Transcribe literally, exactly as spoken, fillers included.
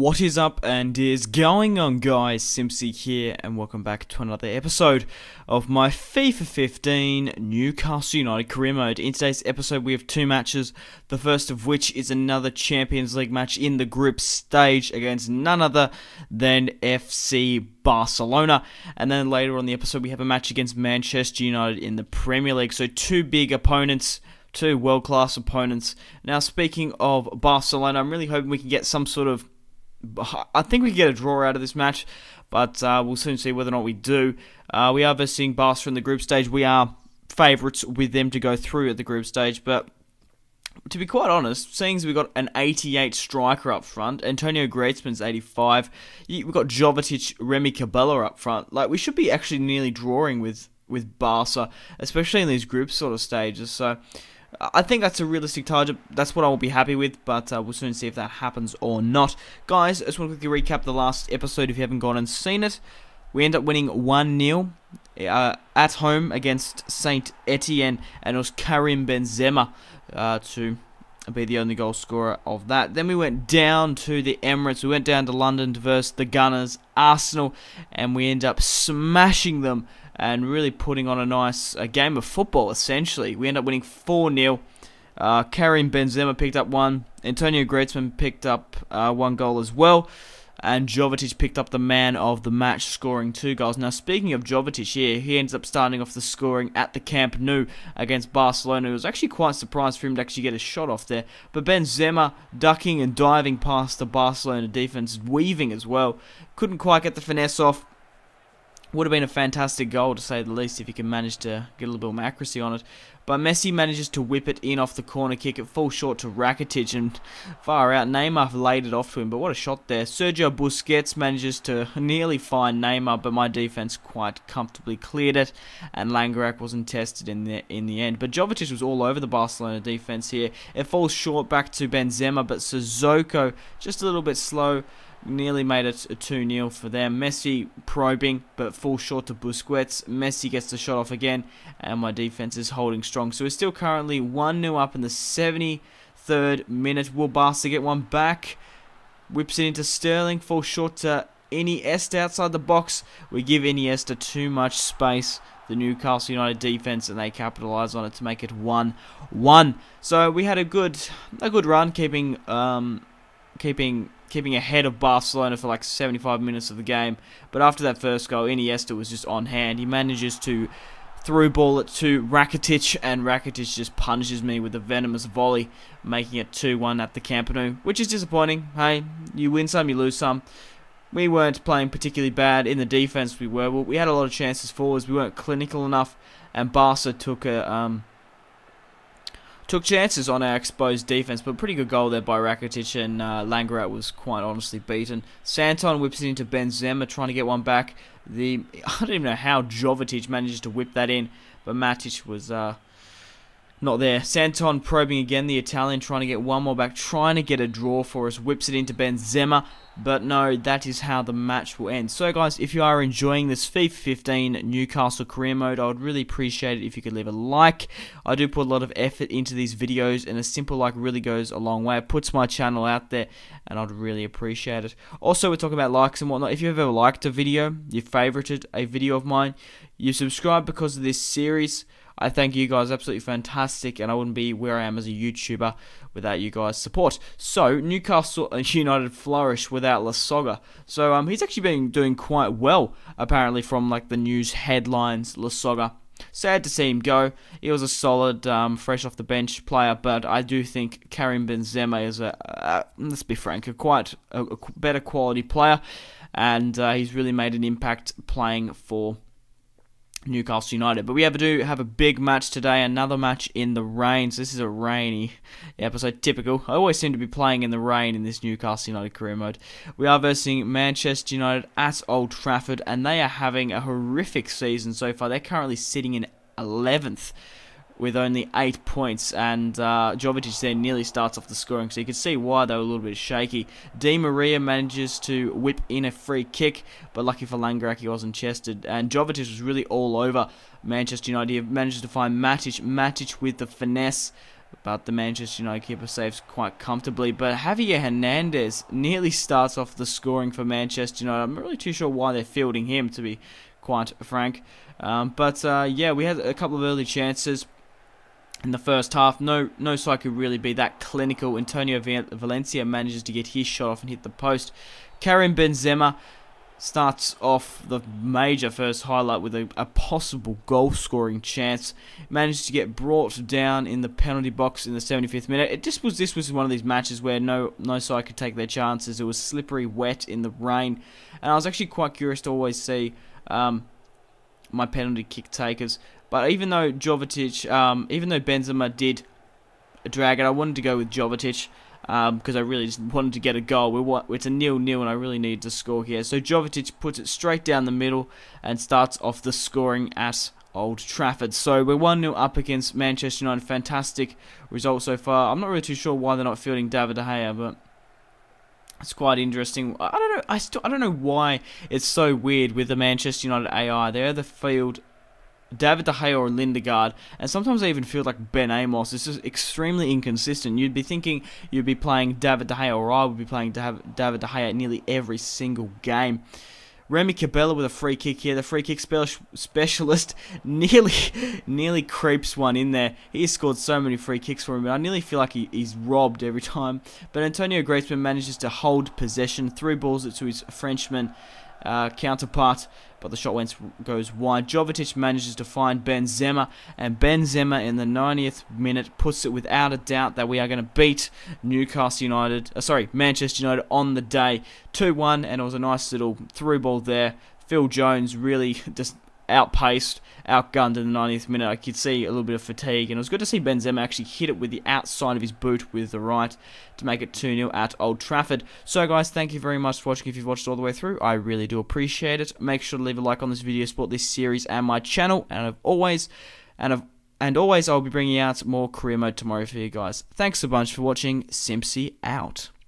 What is up and is going on, guys? Simpzy here, and welcome back to another episode of my FIFA fifteen Newcastle United career mode. In today's episode we have two matches, the first of which is another Champions League match in the group stage against none other than F C Barcelona, and then later on the episode we have a match against Manchester United in the Premier League. So two big opponents, two world-class opponents. Now, speaking of Barcelona, I'm really hoping we can get some sort of I think we can get a draw out of this match, but uh, we'll soon see whether or not we do. Uh, we are versing Barca in the group stage. We are favourites with them to go through at the group stage, but to be quite honest, seeing as we've got an eighty-eight striker up front, Antonio Griezmann's eighty-five, we've got Jovetic, Remy Cabello up front. Like, we should be actually nearly drawing with, with Barca, especially in these group sort of stages, so I think that's a realistic target. That's what I will be happy with, but uh, we'll soon see if that happens or not. Guys, I just want to quickly recap the last episode if you haven't gone and seen it. We end up winning one nil uh, at home against Saint Etienne, and it was Karim Benzema uh, to be the only goal scorer of that. Then we went down to the Emirates. We went down to London to verse the Gunners, Arsenal, and we end up smashing them and really putting on a nice a game of football, essentially. We end up winning four nil. Uh, Karim Benzema picked up one. Antonio Griezmann picked up uh, one goal as well. And Jovetic picked up the man of the match, scoring two goals. Now, speaking of Jovetic here, he ends up starting off the scoring at the Camp Nou against Barcelona. It was actually quite surprised for him to actually get a shot off there. But Benzema ducking and diving past the Barcelona defense, weaving as well. Couldn't quite get the finesse off. Would have been a fantastic goal, to say the least, if he can manage to get a little bit more accuracy on it. But Messi manages to whip it in off the corner kick. It falls short to Rakitic, and far out, Neymar laid it off to him. But what a shot there. Sergio Busquets manages to nearly find Neymar, but my defense quite comfortably cleared it. And Langerak wasn't tested in the, in the end. But Jovetic was all over the Barcelona defense here. It falls short back to Benzema, but Sissoko just a little bit slow. Nearly made it a two nil for them. Messi probing, but falls short to Busquets. Messi gets the shot off again, and my defense is holding strong. So we're still currently one nil up in the seventy-third minute. Will Barca get one back? Whips it into Sterling. Falls short to Iniesta outside the box. We give Iniesta too much space, the Newcastle United defense, and they capitalise on it to make it one one. So we had a good, a good run, keeping, um, keeping. keeping ahead of Barcelona for like seventy-five minutes of the game. But after that first goal, Iniesta was just on hand. He manages to through ball it to Rakitic, and Rakitic just punishes me with a venomous volley, making it two one at the Camp Nou, which is disappointing. Hey, you win some, you lose some. We weren't playing particularly bad in the defense. We were. We had a lot of chances forwards. We weren't clinical enough, and Barca took a... Um, Took chances on our exposed defense, but pretty good goal there by Rakitic, and uh, Langerat was quite honestly beaten. Santon whips it into Benzema, trying to get one back. The I don't even know how Jovetic manages to whip that in, but Matic was uh, not there. Santon probing again, the Italian, trying to get one more back, trying to get a draw for us, whips it into Benzema. But no, that is how the match will end. So guys, if you are enjoying this FIFA fifteen Newcastle career mode, I would really appreciate it if you could leave a like. I do put a lot of effort into these videos, and a simple like really goes a long way. It puts my channel out there, and I'd really appreciate it. Also, we're talking about likes and whatnot. If you've ever liked a video, you've favorited a video of mine, you subscribe because of this series, I thank you guys, absolutely fantastic, and I wouldn't be where I am as a YouTuber without you guys' support. So, Newcastle United flourish without La Saga. So, um, he's actually been doing quite well, apparently, from like the news headlines, La Saga. Sad to see him go. He was a solid, um, fresh off the bench player, but I do think Karim Benzema is a, uh, let's be frank, a quite a, a better quality player, and uh, he's really made an impact playing for Newcastle United. But we have do have a big match today, another match in the rain. So this is a rainy episode, typical. I always seem to be playing in the rain in this Newcastle United career mode. We are versing Manchester United at Old Trafford, and they are having a horrific season so far. They're currently sitting in eleventh with only eight points, and uh, Jovetic there nearly starts off the scoring, so you can see why they were a little bit shaky. Di Maria manages to whip in a free kick, but lucky for Langerak, he wasn't chested, and Jovetic was really all over Manchester United. He manages to find Matic, Matic with the finesse, but the Manchester United keeper saves quite comfortably. But Javier Hernandez nearly starts off the scoring for Manchester United. I'm not really too sure why they're fielding him, to be quite frank. Um, but uh, yeah, we had a couple of early chances in the first half. No, no side could really be that clinical. Antonio Valencia manages to get his shot off and hit the post. Karim Benzema starts off the major first highlight with a, a possible goal-scoring chance. Managed to get brought down in the penalty box in the seventy-fifth minute. It just was this was one of these matches where no no side could take their chances. It was slippery, wet in the rain, and I was actually quite curious to always see um, my penalty kick takers. But even though Jovetic, um, even though Benzema did drag it, I wanted to go with Jovetic, because um, I really just wanted to get a goal. We're, it's a nil nil and I really need to score here. So Jovetic puts it straight down the middle and starts off the scoring at Old Trafford. So we're one nil up against Manchester United. Fantastic result so far. I'm not really too sure why they're not fielding David De Gea, but it's quite interesting. I don't know. I still I don't know why it's so weird with the Manchester United A I. They're the field David De Gea or Lindegaard, and sometimes they even feel like Ben Amos. It's just extremely inconsistent. You'd be thinking you'd be playing David De Gea, or I would be playing David De Gea nearly every single game. Remy Cabello with a free kick here. The free kick specialist nearly nearly creeps one in there. He has scored so many free kicks for him, but I nearly feel like he, he's robbed every time. But Antonio Griezmann manages to hold possession, three balls it to his Frenchman Uh, counterpart, but the shot went, goes wide. Jovetic manages to find Benzema, and Benzema in the ninetieth minute puts it without a doubt that we are going to beat Newcastle United, uh, sorry, Manchester United on the day, two one, and it was a nice little through ball there. Phil Jones really just outpaced, outgunned in the ninetieth minute. I could see a little bit of fatigue, and it was good to see Benzema actually hit it with the outside of his boot with the right to make it two nil at Old Trafford. So guys, thank you very much for watching. If you've watched all the way through, I really do appreciate it. Make sure to leave a like on this video, support this series and my channel, and I've always and I've, and always I'll be bringing out more career mode tomorrow for you guys. Thanks a bunch for watching. Simpzy out.